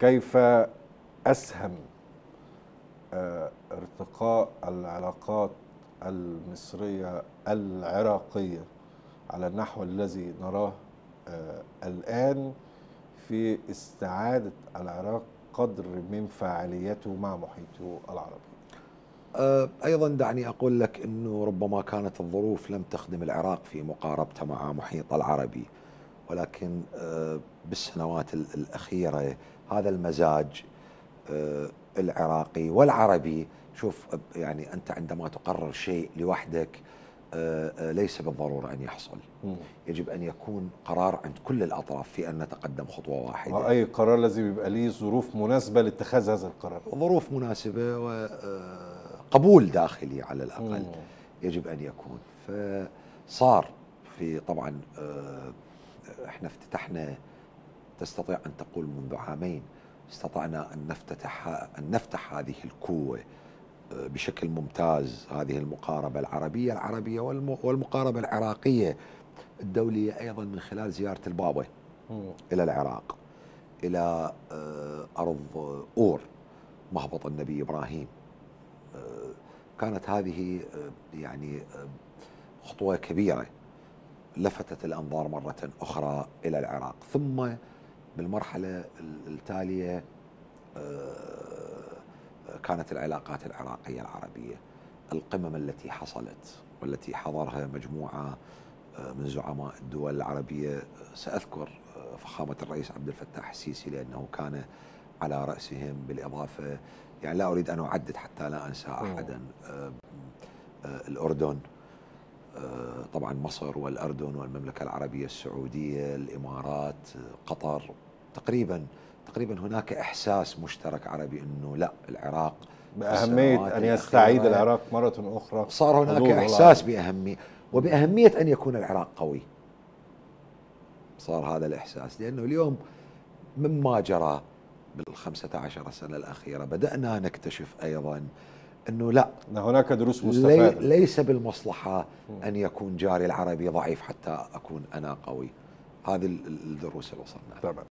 كيف أسهم ارتقاء العلاقات المصرية العراقية على النحو الذي نراه الآن في استعادة العراق قدر من فاعليته مع محيطه العربي؟ أيضا دعني أقول لك أنه ربما كانت الظروف لم تخدم العراق في مقاربته مع محيط العربي، ولكن بالسنوات الأخيرة هذا المزاج العراقي والعربي، شوف يعني أنت عندما تقرر شيء لوحدك ليس بالضرورة أن يحصل، يجب أن يكون قرار عند كل الأطراف في أن نتقدم خطوة واحدة. أي قرار لازم يبقى ليه ظروف مناسبة لاتخاذ هذا القرار، ظروف مناسبة وقبول داخلي على الأقل يجب أن يكون. فصار في طبعا احنا افتتحنا، تستطيع أن تقول منذ عامين استطعنا أن نفتح هذه الكوة بشكل ممتاز، هذه المقاربة العربية والمقاربة العراقية الدولية، أيضا من خلال زيارة البابا إلى العراق، إلى أرض أور مهبط النبي إبراهيم. كانت هذه يعني خطوة كبيرة لفتت الأنظار مرة أخرى إلى العراق. ثم بالمرحلة التالية كانت العلاقات العراقية العربية، القمم التي حصلت والتي حضرها مجموعة من زعماء الدول العربية، سأذكر فخامة الرئيس عبد الفتاح السيسي لأنه كان على رأسهم، بالإضافة يعني لا أريد أن أعدد حتى لا أنسى أحدا، الأردن طبعا، مصر والأردن والمملكة العربية السعودية، الإمارات، قطر، تقريبا هناك إحساس مشترك عربي أنه لا، العراق بأهمية أن يستعيد العراق مرة أخرى. صار هناك إحساس بأهمية وبأهمية أن يكون العراق قوي، صار هذا الإحساس، لأنه اليوم مما جرى بال15 سنة الأخيرة بدأنا نكتشف أيضا أنه لا، هناك دروس مستفادة، ليس بالمصلحة أن يكون جاري العربي ضعيف حتى أكون أنا قوي. هذه الدروس اللي وصلنا.